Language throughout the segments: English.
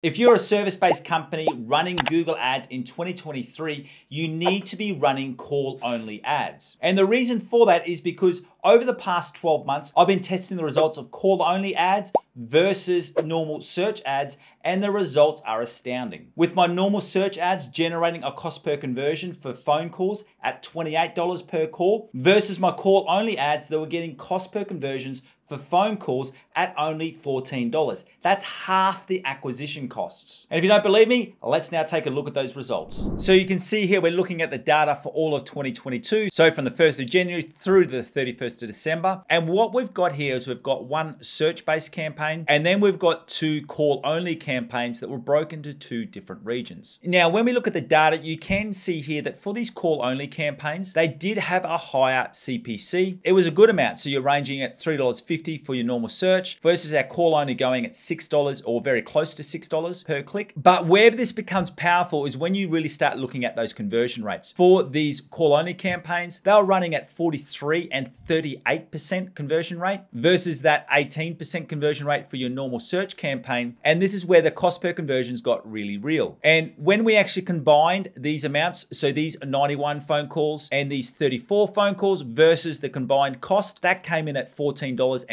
If you're a service-based company running Google Ads in 2023, you need to be running call-only ads. And the reason for that is because over the past 12 months, I've been testing the results of call-only ads versus normal search ads, and the results are astounding. With my normal search ads generating a cost per conversion for phone calls at $28 per call versus my call-only ads that were getting cost per conversions for phone calls at only $14. That's half the acquisition costs. And if you don't believe me, let's now take a look at those results. So you can see here, we're looking at the data for all of 2022. So from the 1st of January through to the 31st of December. And what we've got here is we've got one search-based campaign, and then we've got two call-only campaigns that were broken to two different regions. Now, when we look at the data, you can see here that for these call-only campaigns, they did have a higher CPC. It was a good amount. So you're ranging at $3.50 for your normal search versus our call only going at $6 or very close to $6 per click. But where this becomes powerful is when you really start looking at those conversion rates. For these call only campaigns, they're running at 43 and 38% conversion rate versus that 18% conversion rate for your normal search campaign. And this is where the cost per conversions got really real. And when we actually combined these amounts, so these 91 phone calls and these 34 phone calls versus the combined cost, that came in at $14.52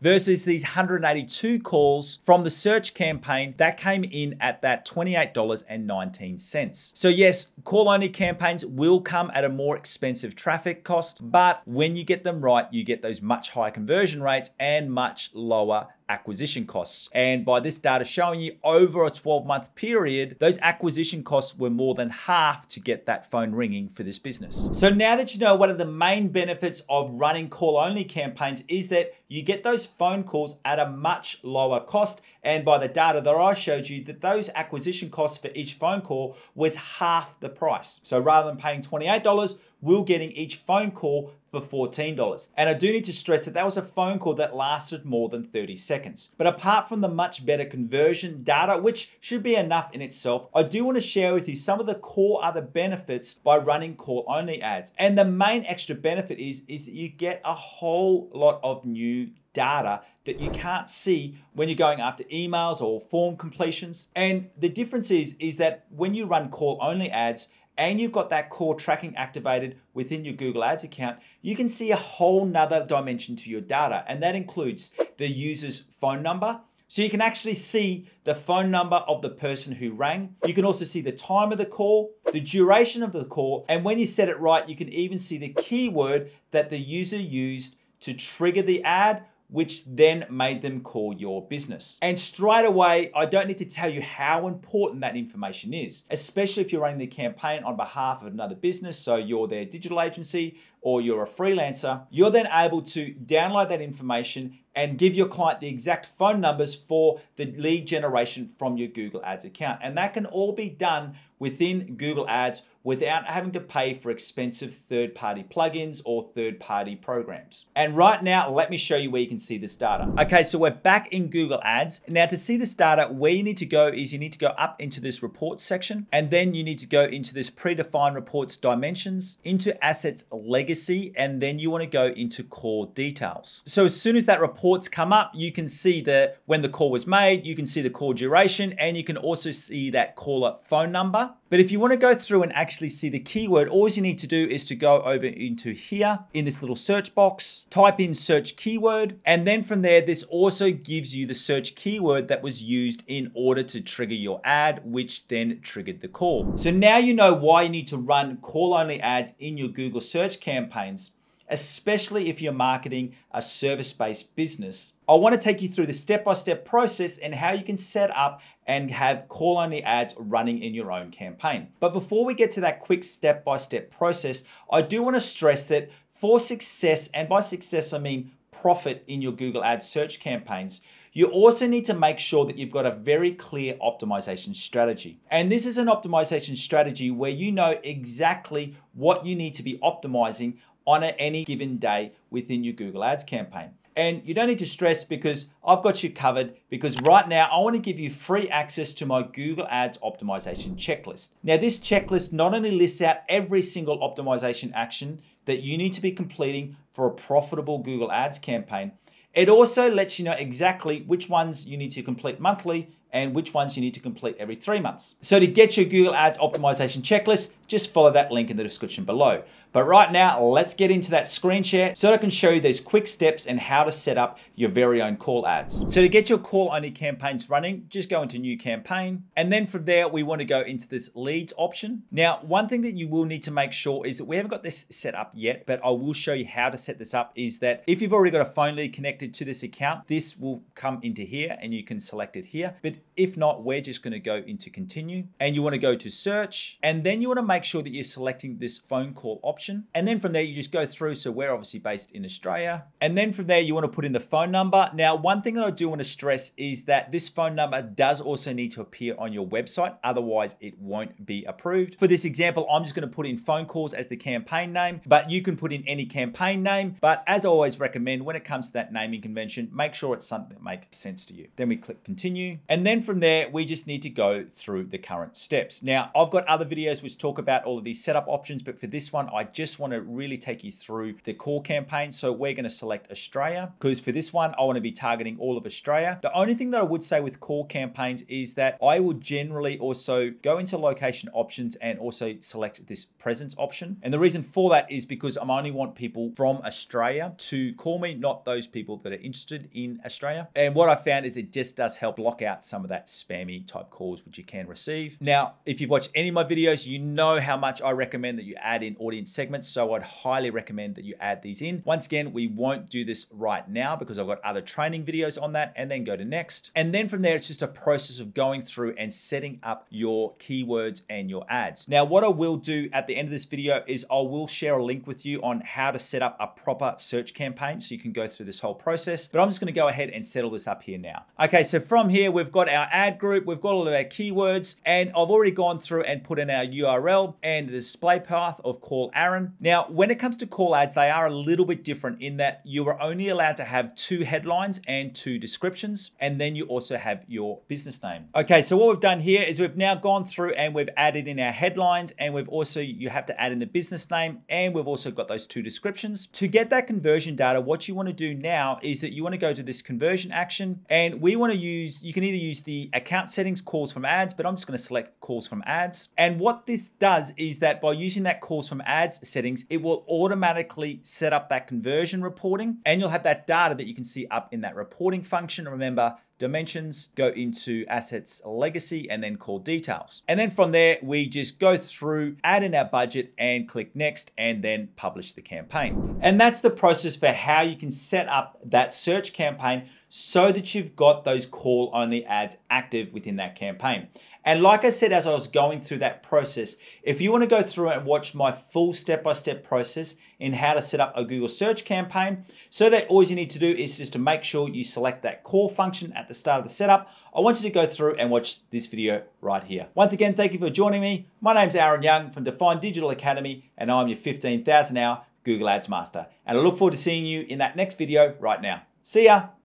versus these 182 calls from the search campaign that came in at that $28.19. So yes, call-only campaigns will come at a more expensive traffic cost, but when you get them right, you get those much higher conversion rates and much lower acquisition costs. And by this data showing you over a 12-month period, those acquisition costs were more than half to get that phone ringing for this business. So now that you know one of the main benefits of running call-only campaigns is that you get those phone calls at a much lower cost. And by the data that I showed you, that those acquisition costs for each phone call was half the price. So rather than paying $28, we're getting each phone call for $14. And I do need to stress that that was a phone call that lasted more than 30 seconds. But apart from the much better conversion data, which should be enough in itself, I do want to share with you some of the core other benefits by running call-only ads. And the main extra benefit is that you get a whole lot of new data that you can't see when you're going after emails or form completions. And the difference is that when you run call-only ads, and you've got that core tracking activated within your Google Ads account, you can see a whole nother dimension to your data. And that includes the user's phone number. So you can actually see the phone number of the person who rang. You can also see the time of the call, the duration of the call. And when you set it right, you can even see the keyword that the user used to trigger the ad, which then made them call your business. And straight away, I don't need to tell you how important that information is, especially if you're running the campaign on behalf of another business, so you're their digital agency or you're a freelancer. You're then able to download that information and give your client the exact phone numbers for the lead generation from your Google Ads account. And that can all be done within Google Ads without having to pay for expensive third-party plugins or third-party programs. And right now, let me show you where you can see this data. Okay, so we're back in Google Ads. Now to see this data, where you need to go is you need to go up into this reports section, and then you need to go into this predefined reports dimensions, into assets legacy, and then you wanna go into core details. So as soon as that reports come up, you can see that when the call was made, you can see the call duration, and you can also see that caller phone number. But if you wanna go through and actually see the keyword, all you need to do is to go over into here in this little search box, type in search keyword, and then from there, this also gives you the search keyword that was used in order to trigger your ad, which then triggered the call. So now you know why you need to run call-only ads in your Google search campaigns, especially if you're marketing a service-based business. I want to take you through the step-by-step process and how you can set up and have call-only ads running in your own campaign. But before we get to that quick step-by-step process, I do want to stress that for success, and by success I mean profit in your Google Ads search campaigns, you also need to make sure that you've got a very clear optimization strategy. And this is an optimization strategy where you know exactly what you need to be optimizing on any given day within your Google Ads campaign. And you don't need to stress because I've got you covered, because right now I want to give you free access to my Google Ads optimization checklist. Now this checklist not only lists out every single optimization action that you need to be completing for a profitable Google Ads campaign, it also lets you know exactly which ones you need to complete monthly and which ones you need to complete every 3 months. So to get your Google Ads optimization checklist, just follow that link in the description below. But right now, let's get into that screen share so that I can show you those quick steps and how to set up your very own call ads. So to get your call-only campaigns running, just go into new campaign. And then from there, we want to go into this leads option. Now, one thing that you will need to make sure is that we haven't got this set up yet, but I will show you how to set this up, is that if you've already got a phone lead connected to this account, this will come into here and you can select it here. But if not, we're just going to go into continue, and you want to go to search, and then you want to make sure that you're selecting this phone call option. And then from there, you just go through. So we're obviously based in Australia. And then from there, you want to put in the phone number. Now, one thing that I do want to stress is that this phone number does also need to appear on your website. Otherwise, it won't be approved. For this example, I'm just going to put in phone calls as the campaign name, but you can put in any campaign name. But as I always recommend, when it comes to that naming convention, make sure it's something that makes sense to you. Then we click continue. And then from there, we just need to go through the current steps. Now, I've got other videos which talk about all of these setup options, but for this one, I just want to really take you through the core campaign. So we're going to select Australia, because for this one, I want to be targeting all of Australia. The only thing that I would say with core campaigns is that I will generally also go into location options and also select this presence option. And the reason for that is because I only want people from Australia to call me, not those people that are interested in Australia. And what I found is it just does help block out some of that spammy type calls which you can receive. Now, if you've watched any of my videos, you know how much I recommend that you add in audience segments. So I'd highly recommend that you add these in. Once again, we won't do this right now because I've got other training videos on that, and then go to next. And then from there, it's just a process of going through and setting up your keywords and your ads. Now, what I will do at the end of this video is I will share a link with you on how to set up a proper search campaign so you can go through this whole process, but I'm just going to go ahead and settle this up here now. Okay, so from here, we've got our ad group, we've got all of our keywords, and I've already gone through and put in our URL and the display path of Call Aaron. Now, when it comes to call ads, they are a little bit different in that you are only allowed to have 2 headlines and 2 descriptions, and then you also have your business name. Okay, so what we've done here is we've now gone through and we've added in our headlines, and we've also, you have to add in the business name, and we've also got those 2 descriptions. To get that conversion data, what you want to do now is that you want to go to this conversion action, and we want to use, you can either use the account settings, calls from ads, but I'm just going to select calls from ads. And what this does is that by using that calls from ads settings, it will automatically set up that conversion reporting, and you'll have that data that you can see up in that reporting function. Remember, dimensions, go into assets, legacy, and then call details. And then from there, we just go through, add in our budget, and click next, and then publish the campaign. And that's the process for how you can set up that search campaign so that you've got those call only ads active within that campaign. And like I said, as I was going through that process, if you want to go through and watch my full step-by-step process in how to set up a Google search campaign, so that all you need to do is just to make sure you select that call function at the start of the setup, I want you to go through and watch this video right here. Once again, thank you for joining me. My name's Aaron Young from Define Digital Academy, and I'm your 15,000-hour Google Ads Master. And I look forward to seeing you in that next video right now. See ya.